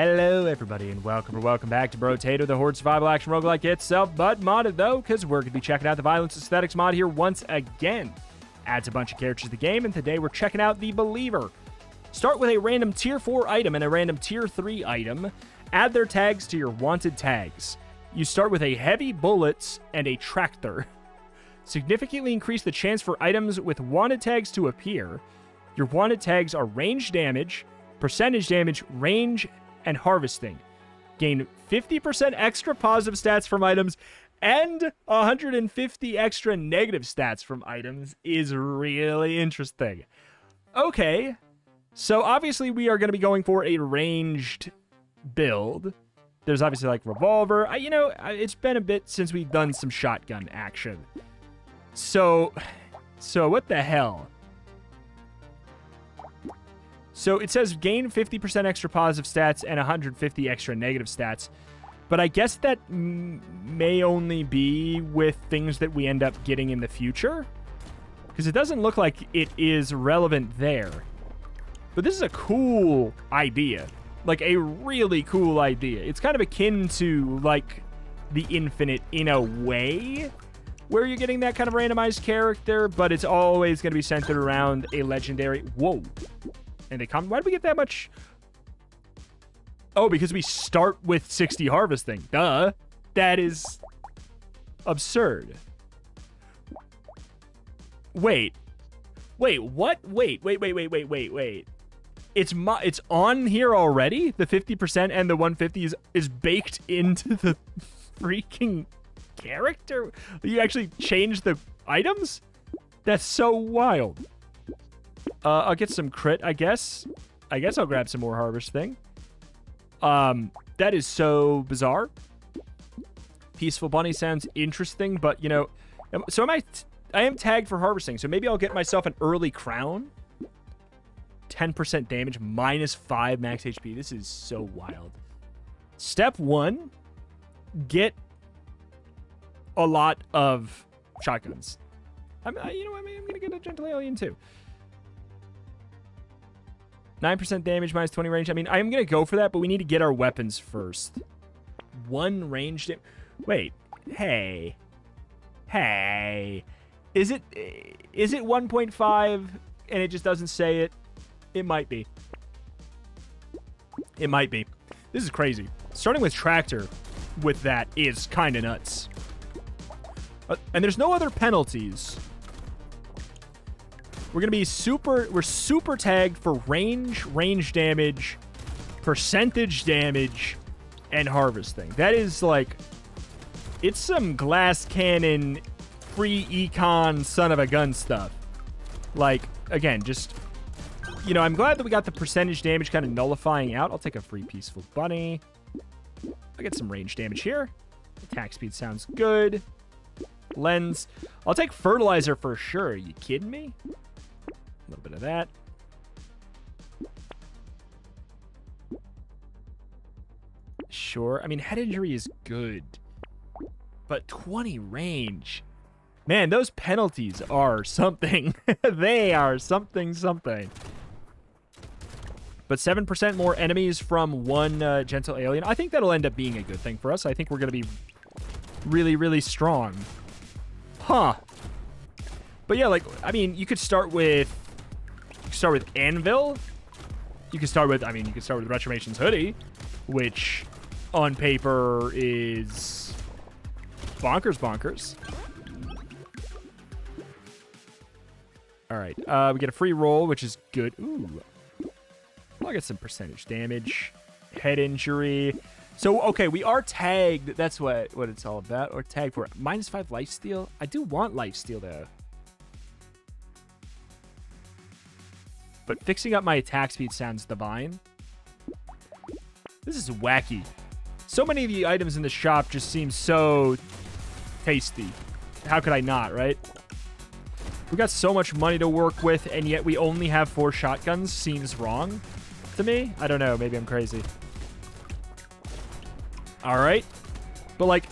Hello everybody and welcome back to Brotato, the horde survival action roguelike itself, but modded though, because we're going to be checking out the Violence Aesthetics mod here once again. Adds a bunch of characters to the game, and today we're checking out the Believer. Start with a random tier 4 item and a random tier 3 item. Add their tags to your wanted tags. You start with a heavy bullets and a tractor. Significantly increase the chance for items with wanted tags to appear. Your wanted tags are range damage, percentage damage, range, and harvesting. Gain 50% extra positive stats from items and 150 extra negative stats from items is really interesting. Okay, so obviously we are going to be going for a ranged build. There's obviously like revolver. It's been a bit since we've done some shotgun action. So what the hell? So it says gain 50% extra positive stats and 150 extra negative stats. But I guess that may only be with things that we end up getting in the future, because it doesn't look like it is relevant there. But this is a cool idea. Like, a really cool idea. It's kind of akin to, like, the Infinite in a way, where you're getting that kind of randomized character, but it's always going to be centered around a legendary... Whoa. And they come. Why do we get that much? Oh, because we start with 60 harvesting. Duh. That is absurd. Wait, what? Wait. It's on here already? The 50% and the 150 is baked into the freaking character? You actually change the items? That's so wild. I'll get some crit, I guess. I guess I'll grab some more harvest thing. That is so bizarre. Peaceful bunny sounds interesting, but you know, so I am tagged for harvesting, so maybe I'll get myself an early crown. 10% damage, minus 5 max HP. This is so wild. Step 1, get a lot of shotguns. I'm gonna get a gentle alien too. 9% damage, minus 20 range. I mean, I'm going to go for that, but we need to get our weapons first. 1 range damage. Wait. Hey. Hey. Is it 1.5 and it just doesn't say it? It might be. It might be. This is crazy. Starting with tractor with that is kind of nuts. And there's no other penalties. We're going to be super tagged for range damage, percentage damage, and harvesting. That is like, it's some glass cannon, free econ, son of a gun stuff. Like, again, just, you know, I'm glad that we got the percentage damage kind of nullifying out. I'll take a free peaceful bunny. I'll get some range damage here. Attack speed sounds good. Lens. I'll take fertilizer for sure. Are you kidding me? A little bit of that. Sure. I mean, head injury is good. But 20 range. Man, those penalties are something. They are something. But 7% more enemies from one gentle alien. I think that'll end up being a good thing for us. I think we're going to be really strong. Huh. But yeah, like, I mean, you could start with Anvil. You could start with Retromation's hoodie, which on paper is bonkers. All right. We get a free roll, which is good. Ooh. I'll get some percentage damage, head injury. So, okay, we are tagged. That's what it's all about. Or tagged for minus 5 lifesteal. I do want lifesteal, though. But fixing up my attack speed sounds divine. This is wacky. So many of the items in the shop just seem so tasty. How could I not, right? We got so much money to work with, and yet we only have 4 shotguns. Seems wrong to me. I don't know. Maybe I'm crazy. All right. But, like,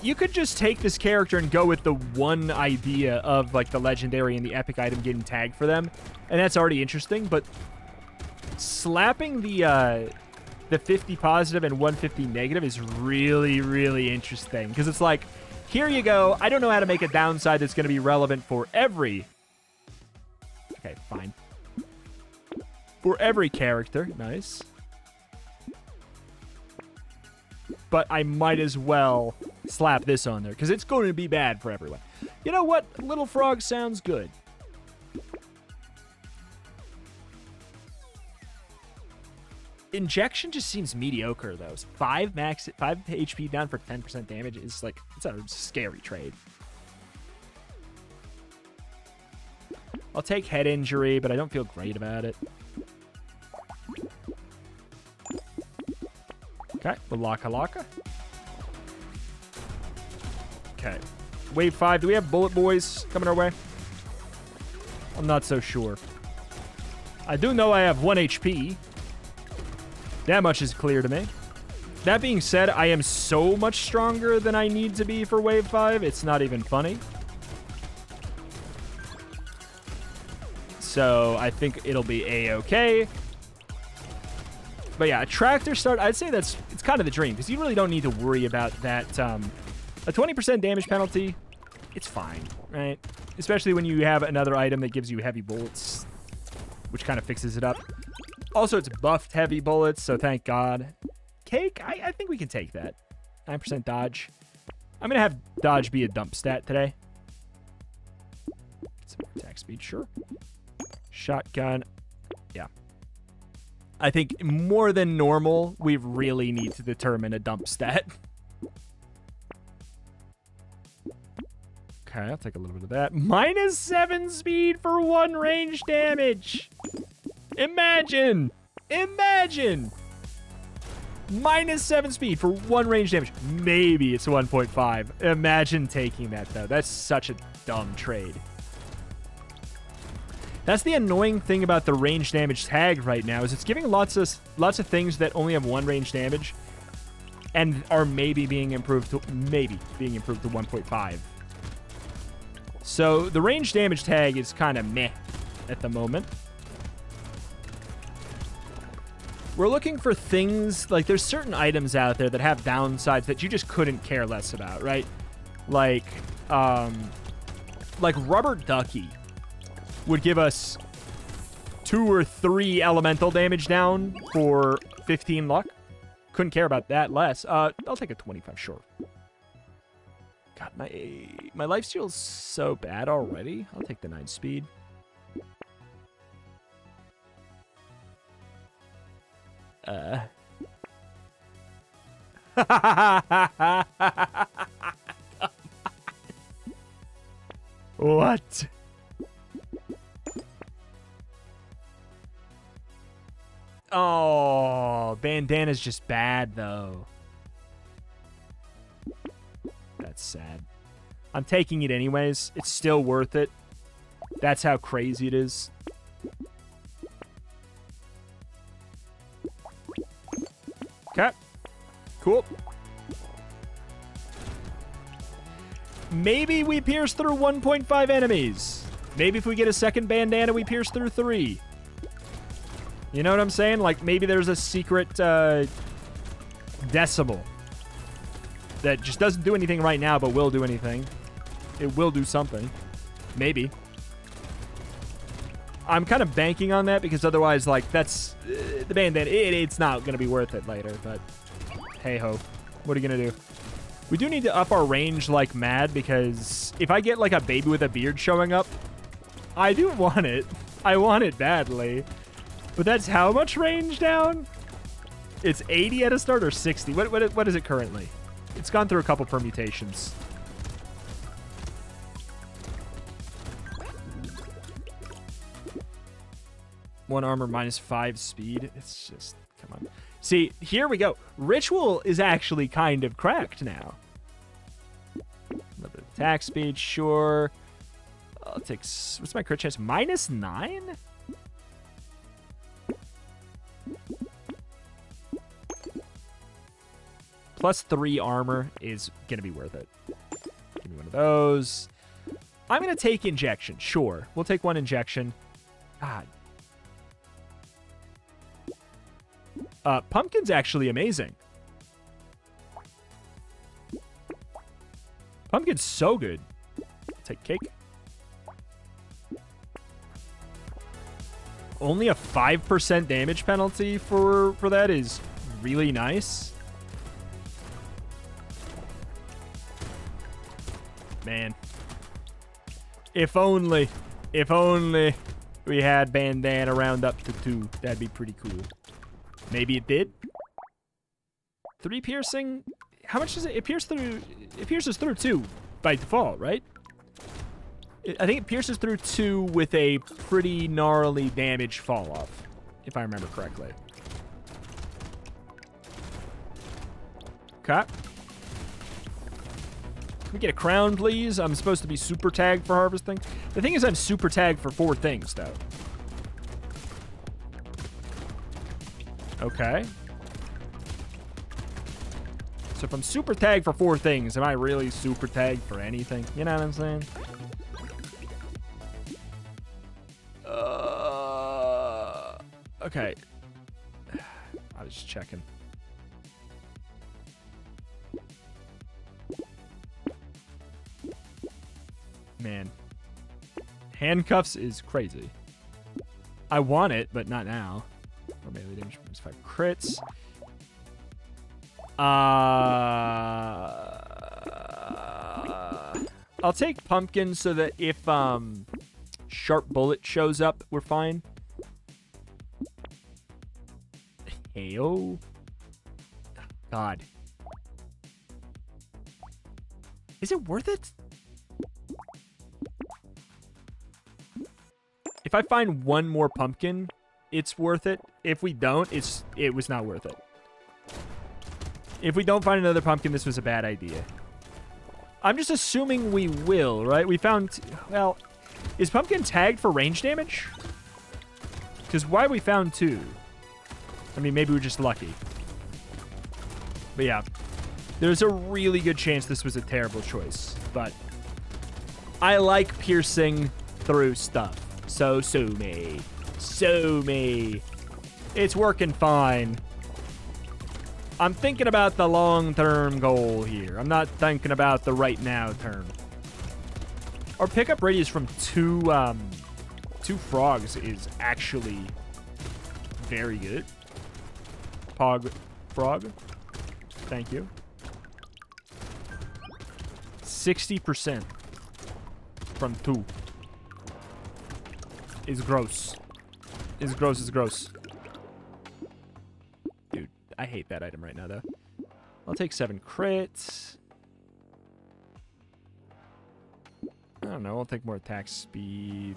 you could just take this character and go with the one idea of, like, the legendary and the epic item getting tagged for them. And that's already interesting, but slapping the 50 positive and 150 negative is really, really interesting. Because it's like, here you go. I don't know how to make a downside that's going to be relevant for every... Okay, fine. For every character. Nice. But I might as well slap this on there, because it's going to be bad for everyone. You know what? Little Frog sounds good. Injection just seems mediocre, though. 5 HP down for 10% damage is, like, it's a scary trade. I'll take head injury, but I don't feel great about it. Okay, the Laka Laka. Okay. Wave 5. Do we have Bullet Boys coming our way? I'm not so sure. I do know I have 1 HP. That much is clear to me. That being said, I am so much stronger than I need to be for Wave 5. It's not even funny. So I think it'll be A-okay. But yeah, a Tractor Start, I'd say that's, it's kind of the dream, because you really don't need to worry about that. A 20% damage penalty, it's fine, right? Especially when you have another item that gives you heavy bullets, which kind of fixes it up. Also, it's buffed heavy bullets, so thank God. Cake, I think we can take that. 9% dodge. I'm going to have dodge be a dump stat today. Get some attack speed, sure. Shotgun, yeah. I think more than normal, we really need to determine a dump stat. Okay, I'll take a little bit of that. Minus 7 speed for 1 range damage. Imagine. Imagine. Minus 7 speed for 1 range damage. Maybe it's 1.5. Imagine taking that, though. That's such a dumb trade. That's the annoying thing about the range damage tag right now, is it's giving lots of things that only have 1 range damage and are maybe being improved to 1.5. So the range damage tag is kind of meh at the moment. We're looking for things, like there's certain items out there that have downsides that you just couldn't care less about, right? Like Rubber Ducky would give us 2 or 3 elemental damage down for 15 luck. Couldn't care about that less. I'll take a 25, sure. God, my lifesteal's so bad already. I'll take the 9 speed. What? Oh, bandana's just bad, though. That's sad. I'm taking it anyways. It's still worth it. That's how crazy it is. Okay. Cool. Maybe we pierce through 1.5 enemies. Maybe if we get a second bandana, we pierce through 3. You know what I'm saying? Like, maybe there's a secret decimal that just doesn't do anything right now, but will do anything. It will do something. Maybe. I'm kind of banking on that, because otherwise, like, that's... the bandana, it's not going to be worth it later, but... Hey-ho. What are you going to do? We do need to up our range like mad, because if I get, like, a baby with a beard showing up, I do want it. I want it badly. But that's how much range down? It's 80 at a start or 60? What is it currently? It's gone through a couple permutations. One armor, minus 5 speed. It's just, come on. See, here we go. Ritual is actually kind of cracked now. A little bit of attack speed, sure. I'll take, what's my crit chance? Minus 9? Plus 3 armor is going to be worth it. Give me one of those. I'm going to take injection. Sure. We'll take 1 injection. God. Pumpkin's actually amazing. Pumpkin's so good. Take cake. Only a 5% damage penalty for that is really nice. Man. If only we had bandana round up to 2. That'd be pretty cool. Maybe it did. 3 piercing. How much does it? It pierces through 2 by default, right? I think it pierces through 2 with a pretty gnarly damage fall off, if I remember correctly. Okay. Can we get a crown, please? I'm supposed to be super tagged for harvesting. The thing is, I'm super tagged for 4 things, though. Okay. So if I'm super tagged for 4 things, am I really super tagged for anything? You know what I'm saying? Okay. I was just checking. Man. Handcuffs is crazy. I want it, but not now. Or melee damage from 5 crits. I'll take pumpkin so that if sharp bullet shows up, we're fine. Heyo. God. Is it worth it? If I find 1 more pumpkin, it's worth it. If we don't, it was not worth it. If we don't find another pumpkin, this was a bad idea. I'm just assuming we will, right? We found... Well, is pumpkin tagged for range damage? Because why we found 2? I mean, maybe we're just lucky. But yeah, there's a really good chance this was a terrible choice. But I like piercing through stuff. So sue me. Sue me. It's working fine. I'm thinking about the long-term goal here. I'm not thinking about the right-now term. Our pickup radius from 2 frogs is actually very good. Pog frog. Thank you. 60% from 2. Is gross. Is gross, is gross. I hate that item right now, though. I'll take 7 crits. I don't know. I'll take more attack speed.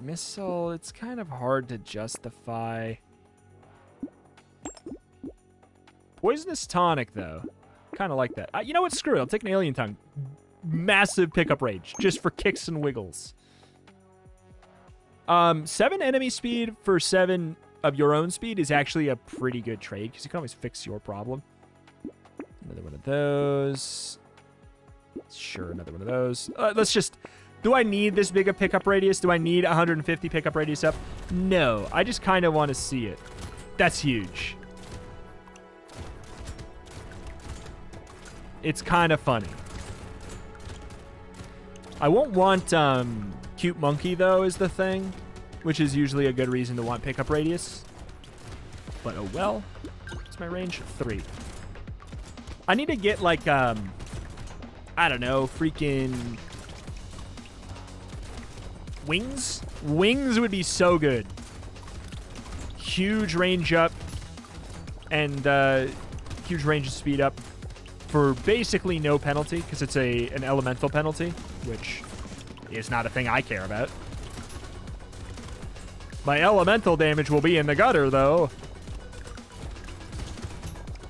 Missile, it's kind of hard to justify. Poisonous tonic, though. Kind of like that. You know what? Screw it. I'll take an alien tongue. Massive pickup rage, just for kicks and wiggles. 7 enemy speed for 7... of your own speed is actually a pretty good trade because you can always fix your problem. Another one of those. Sure, another one of those. Let's just... Do I need this big a pickup radius? Do I need 150 pickup radius up? No. I just kind of want to see it. That's huge. It's kind of funny. I won't want cute monkey, though, is the thing. Which is usually a good reason to want pickup radius. But oh well. What's my range? 3. I need to get like, I don't know, freaking wings? Wings would be so good. Huge range up and huge range of speed up for basically no penalty because it's an elemental penalty, which is not a thing I care about. My elemental damage will be in the gutter, though.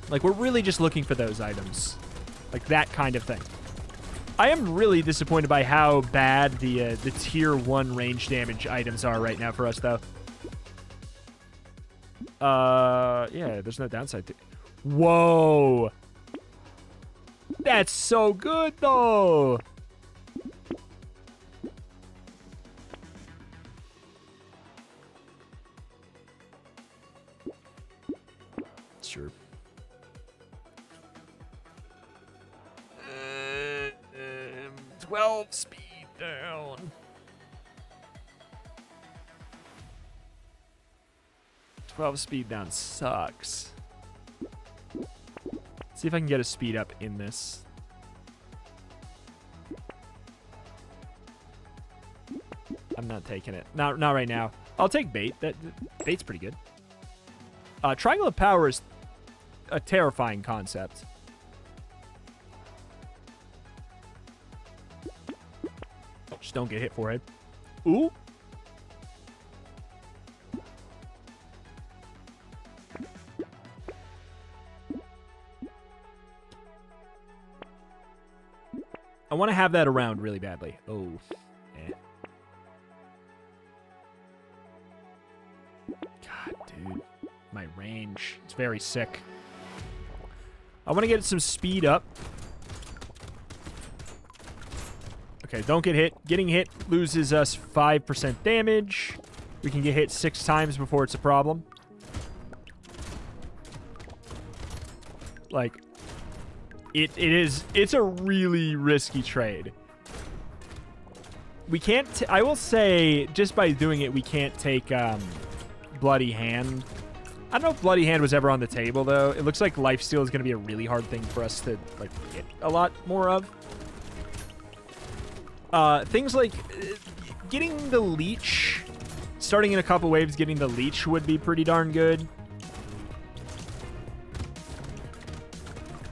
Like, we're really just looking for those items. Like, that kind of thing. I am really disappointed by how bad the Tier 1 range damage items are right now for us, though. Yeah, there's no downside to... Whoa! That's so good, though! 12 speed down. Sucks. Let's see if I can get a speed up in this. I'm not taking it. Not right now. I'll take bait. Bait's pretty good. Triangle of Power is a terrifying concept. Just don't get hit forehead. Ooh. I want to have that around really badly. Oh. Eh. God, dude. My range. It's very sick. I want to get some speed up. Okay, don't get hit. Getting hit loses us 5% damage. We can get hit 6 times before it's a problem. Like... It's a really risky trade. We can't, I will say, just by doing it, we can't take Bloody Hand. I don't know if Bloody Hand was ever on the table, though. It looks like Lifesteal is going to be a really hard thing for us to, like, get a lot more of. Things like getting the Leech, starting in a couple waves, getting the Leech would be pretty darn good.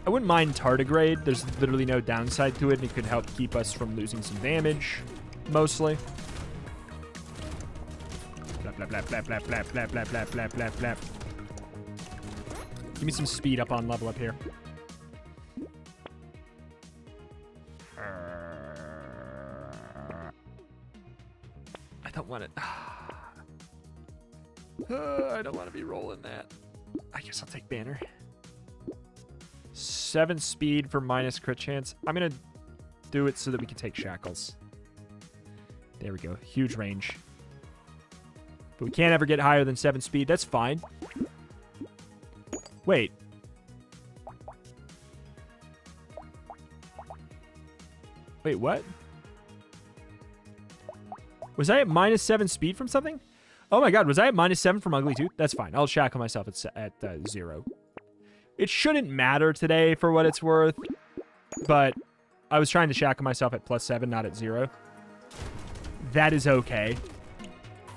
I wouldn't mind Tardigrade. There's literally no downside to it, and it could help keep us from losing some damage, mostly. Blap, blap, blap, blap, blap, blap, blap, blap, blap, blap, blap, blap. Give me some speed up on level up here. I don't want it. I don't want to be rolling that. I guess I'll take Banner. 7 speed for minus crit chance. I'm going to do it so that we can take Shackles. There we go. Huge range. But we can't ever get higher than 7 speed. That's fine. Wait. Wait, what? Was I at minus 7 speed from something? Oh my god, was I at minus 7 from Ugly Tooth? That's fine. I'll shackle myself at 0. It shouldn't matter today for what it's worth, but I was trying to shackle myself at +7, not at 0. That is okay.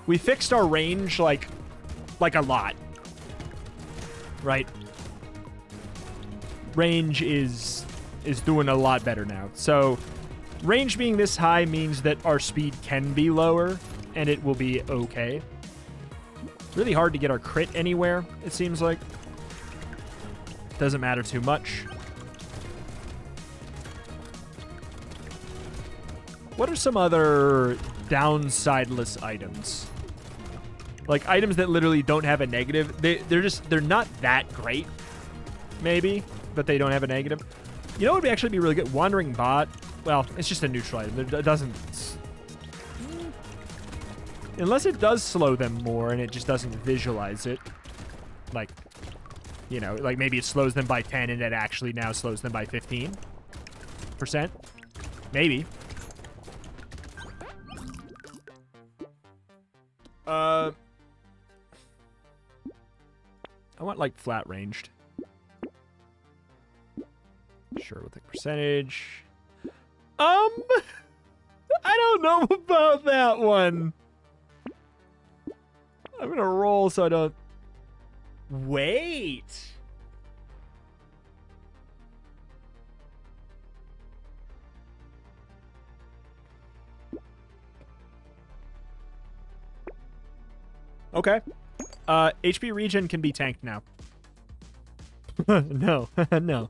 We fixed our range, like a lot. Right? Range is doing a lot better now. So, range being this high means that our speed can be lower, and it will be okay. Really hard to get our crit anywhere, it seems like. Doesn't matter too much. What are some other downsideless items? Like items that literally don't have a negative. They're not that great, maybe, but they don't have a negative. You know what would actually be really good? Wandering Bot. Well, it's just a neutral item. It doesn't... Unless it does slow them more and it just doesn't visualize it. Like... You know, like maybe it slows them by 10 and it actually now slows them by 15%. Maybe. I want like flat ranged. Sure, we'll take percentage. I don't know about that one. I'm gonna roll so I don't... Wait. Okay. HP regen can be tanked now. No. No.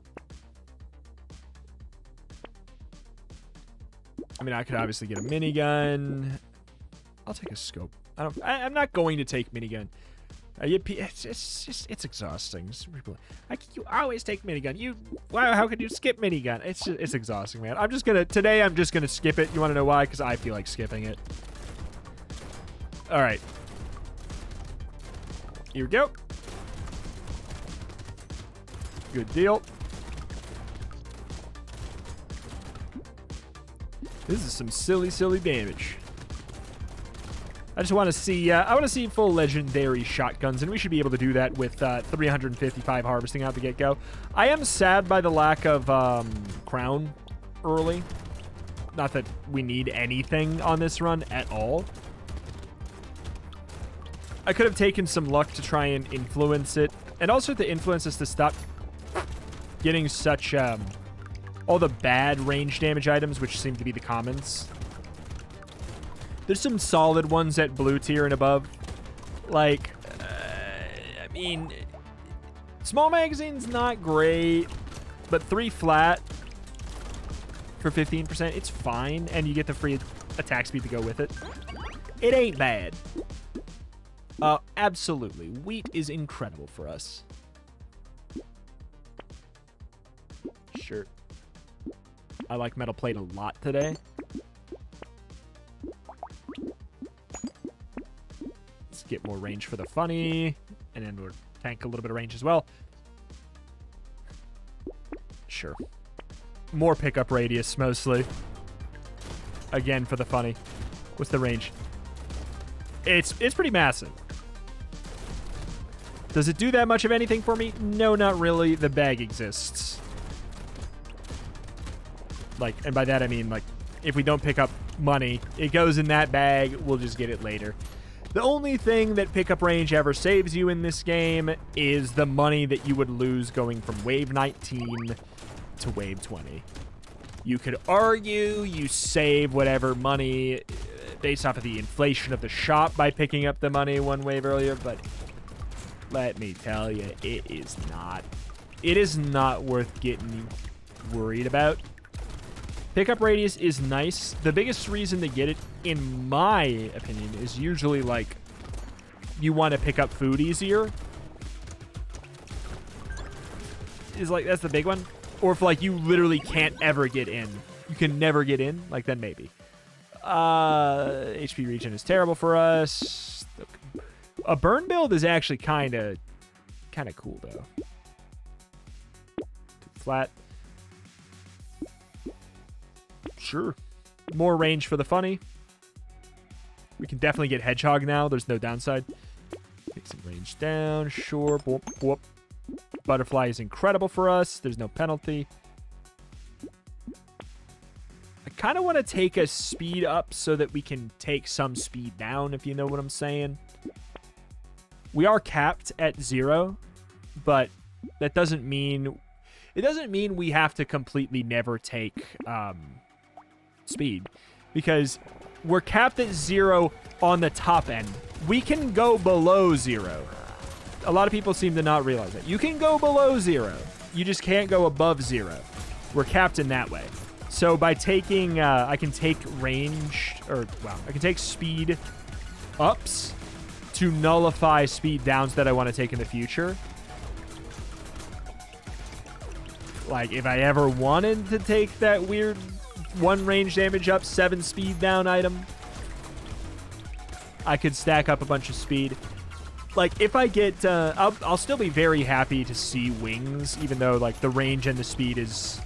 I mean, I could obviously get a minigun. I'll take a scope. I'm not going to take minigun. It's exhausting. You always take minigun. How could you skip minigun? It's exhausting, man. I'm just gonna skip it. You want to know why? Because I feel like skipping it. All right. Here we go. Good deal. This is some silly, silly damage. I just want to see, I want to see full legendary shotguns, and we should be able to do that with 355 harvesting out the get-go. I am sad by the lack of crown early. Not that we need anything on this run at all. I could have taken some luck to try and influence it, and also to influence us to stop getting such all the bad range damage items, which seem to be the commons. There's some solid ones at blue tier and above. Like, I mean, small magazine's not great, but 3 flat for 15%, it's fine, and you get the free attack speed to go with it. It ain't bad. Absolutely. Wheat is incredible for us. Sure. I like metal plate a lot today. Let's get more range for the funny, and then we'll tank a little bit of range as well. Sure. More pickup radius, mostly. Again, for the funny. What's the range? It's pretty massive. Does it do that much of anything for me? No, not really. The bag exists. Like, and by that I mean, like, if we don't pick up money, it goes in that bag. We'll just get it later. The only thing that pickup range ever saves you in this game is the money that you would lose going from wave 19 to wave 20. You could argue you save whatever money based off of the inflation of the shop by picking up the money one wave earlier, but let me tell you, it is not worth getting worried about. Pickup radius is nice. The biggest reason to get it, in my opinion, is usually, like, you want to pick up food easier. Is like, that's the big one. Or if, like, you literally can't ever get in. You can never get in, like, then maybe. HP regen is terrible for us. A burn build is actually kind of cool, though. Flat. Sure. More range for the funny. We can definitely get hedgehog now. There's no downside. Take some range down. Sure. Whoop, whoop. Butterfly is incredible for us. There's no penalty. I kind of want to take a speed up so that we can take some speed down, if you know what I'm saying. We are capped at 0, but that doesn't mean... It doesn't mean we have to completely never take... speed, because we're capped at 0 on the top end. We can go below 0. A lot of people seem to not realize that. You can go below 0. You just can't go above 0. We're capped in that way. So by taking, I can take range, or, well, I can take speed ups to nullify speed downs that I want to take in the future. Like, if I ever wanted to take that weird 1 range damage up, 7 speed down item, I could stack up a bunch of speed. Like, if I get... I'll still be very happy to see wings, even though, like, the range and the speed is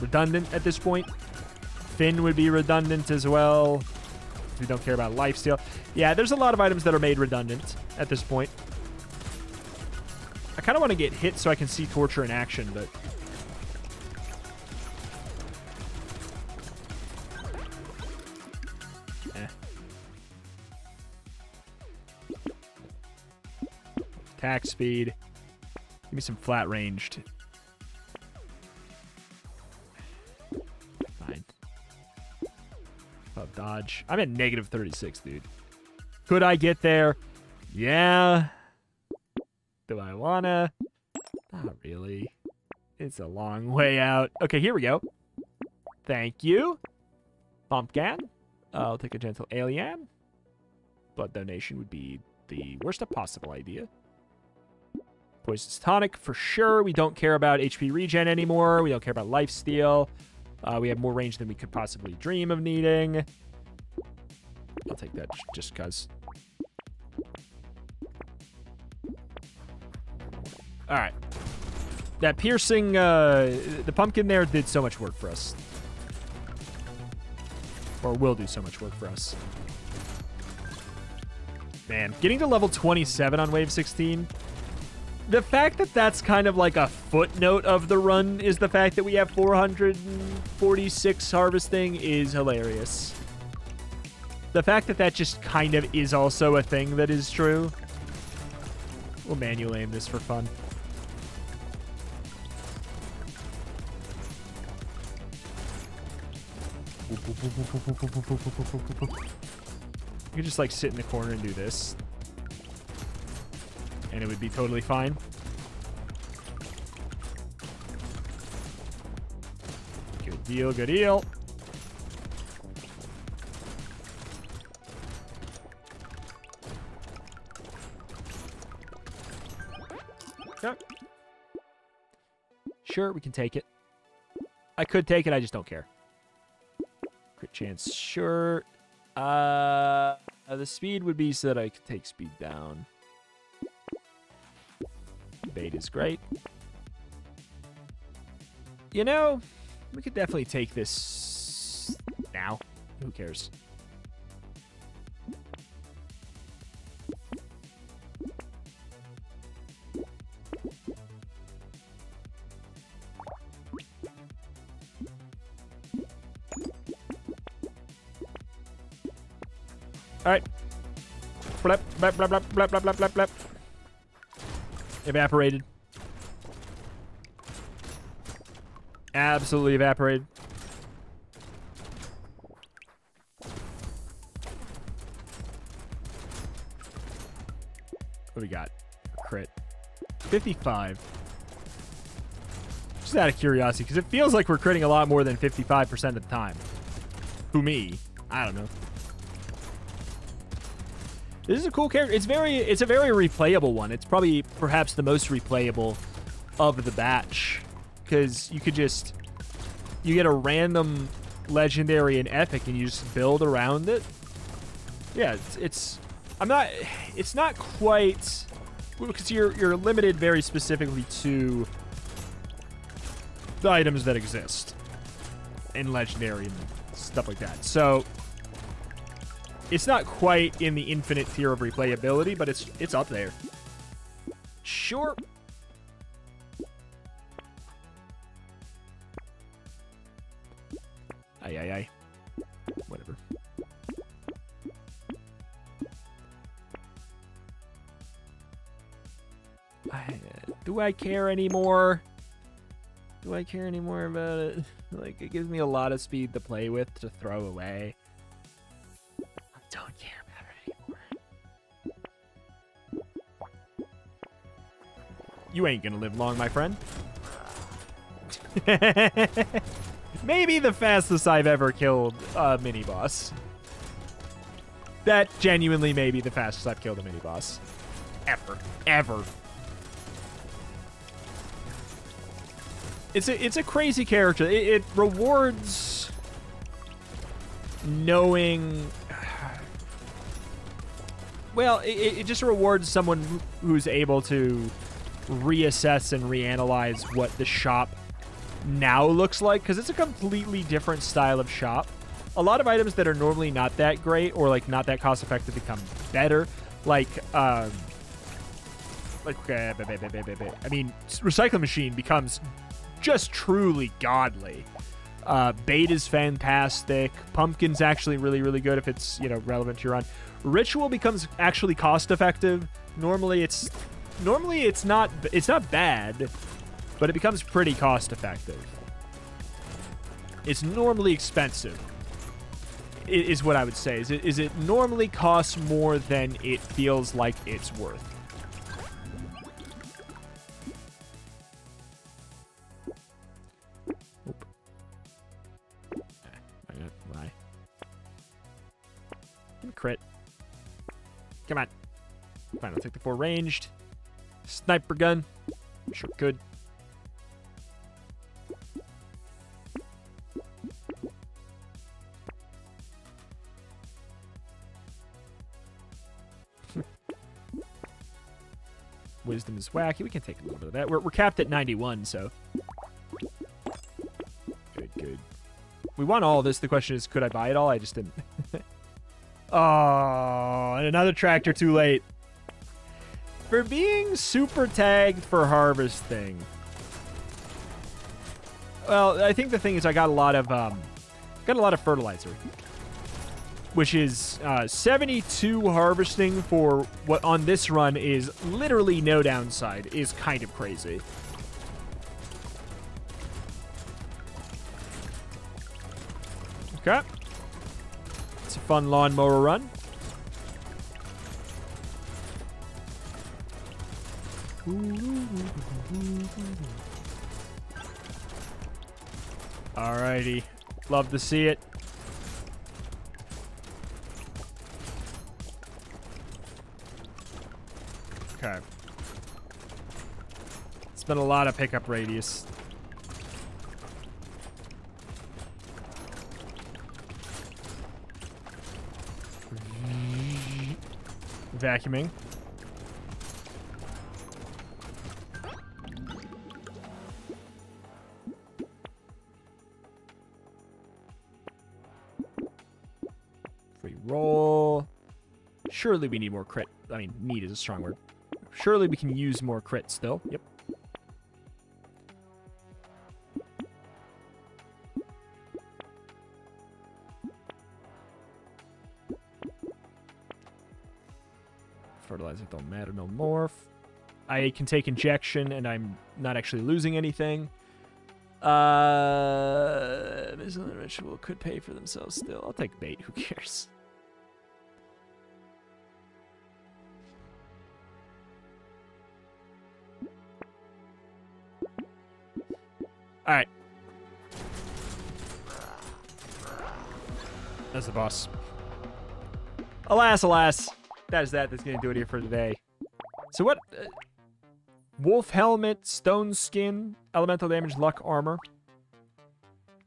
redundant at this point. Fin would be redundant as well. We don't care about lifesteal. Yeah, there's a lot of items that are made redundant at this point. I kind of want to get hit so I can see torture in action, but... Attack speed. Give me some flat ranged. Fine. Love dodge. I'm at negative 36, dude. Could I get there? Yeah. Do I wanna? Not really. It's a long way out. Okay, here we go. Thank you. Pumpkin. I'll take a gentle alien. Blood donation would be the worst possible idea. Poison's tonic, for sure. We don't care about HP regen anymore. We don't care about lifesteal. We have more range than we could possibly dream of needing. I'll take that just because. All right. That piercing, the pumpkin there did so much work for us. or will do so much work for us. Man, getting to level 27 on Wave 16, the fact that that's kind of like a footnote of the run is the fact that we have 446 harvesting is hilarious. The fact that that just kind of is also a thing that is true. We'll manual aim this for fun. You could just like sit in the corner and do this, and it would be totally fine. Good deal, good deal. Okay. Sure, we can take it. I could take it, I just don't care. Crit chance, sure. The speed would be so that I could take speed down. Bait is great. You know, we could definitely take this now. Who cares? All right. Blep, blep, blep, blep, blep, blep, blep, blep, blep. Evaporated. Absolutely evaporated. What do we got? Crit. 55. Just out of curiosity, because it feels like we're critting a lot more than 55% of the time. Who, me? I don't know. This is a cool character. It's a very replayable one. It's probably perhaps the most replayable of the batch, because you could just, you get a random legendary and epic and you just build around it. Yeah, it's not quite, because you're limited very specifically to the items that exist in legendary and stuff like that. So it's not quite in the infinite tier of replayability, but it's up there. Sure. Aye, aye, aye. Whatever. Do I care anymore? Do I care anymore about it? Like, it gives me a lot of speed to play with, to throw away. Don't care about it anymore. You ain't gonna live long, my friend. Maybe the fastest I've ever killed a mini boss. That genuinely may be the fastest I've killed a mini boss. Ever. Ever. It's a crazy character. It rewards knowing. Well, it just rewards someone who's able to reassess and reanalyze what the shop now looks like, because it's a completely different style of shop. A lot of items that are normally not that great or like not that cost effective become better. I mean, Recycling Machine becomes just truly godly. Bait is fantastic. Pumpkin's actually really, really good if it's, you know, relevant to your run. Ritual becomes actually cost effective. Normally it's not bad, but it becomes pretty cost effective. It's normally expensive, is what I would say. Is it normally costs more than it feels like it's worth. Crit. Come on. Fine, I'll take the 4 ranged. Sniper gun. Sure could. Wisdom is wacky. We can take a little bit of that. We're capped at 91, so. Good, good. We won all this. The question is, could I buy it all? I just didn't. Oh, another tractor too late. For being super tagged for harvesting. Well, I think the thing is I got a lot of fertilizer, which is 72 harvesting for what on this run is literally no downside is kind of crazy. Okay. It's a fun lawnmower run. Alrighty. Love to see it. Okay. It's been a lot of pickup radius. Vacuuming. Free roll. Surely we need more crit. I mean, need is a strong word. Surely we can use more crit still. Yep. Fertilizer don't matter no more. I can take injection and I'm not actually losing anything. Mizzling ritual could pay for themselves still. I'll take bait, who cares? Alright. That's the boss. Alas, alas. That is that. That's going to do it here for today. So what? Wolf helmet, stone skin, elemental damage, luck armor.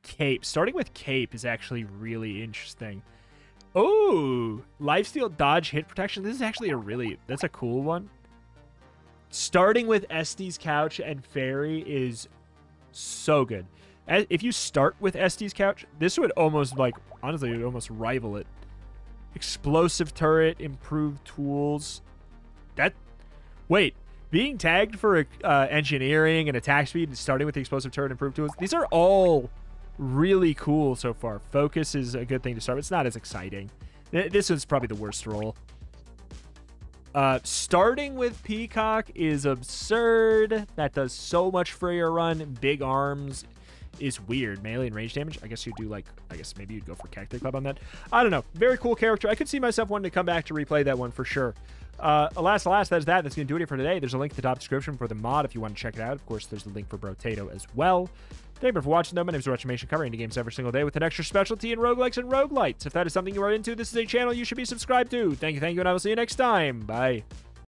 Cape. Starting with cape is actually really interesting. Oh, lifesteal, dodge, hit protection. This is actually a really, that's a cool one. Starting with Estee's couch and fairy is so good. If you start with Estee's couch, this would almost like, honestly, it would almost rival it. Explosive turret, improved tools. That, wait, being tagged for engineering and attack speed and starting with the explosive turret, improved tools. These are all really cool so far. Focus is a good thing to start with. It's not as exciting. This is probably the worst roll. Starting with Peacock is absurd. That does so much for your run. Big arms is weird. Melee and range damage. I guess you do like, I guess maybe you'd go for Cacti Club on that. I don't know. Very cool character. I could see myself wanting to come back to replay that one for sure. Alas, alas, that is that. That's going to do it for today. There's a link to the top description for the mod if you want to check it out. Of course, there's a link for Brotato as well. Thank you for watching, though. My name is Retromation, covering indie games every single day with an extra specialty in roguelikes and roguelites. If that is something you are into, this is a channel you should be subscribed to. Thank you, and I will see you next time. Bye.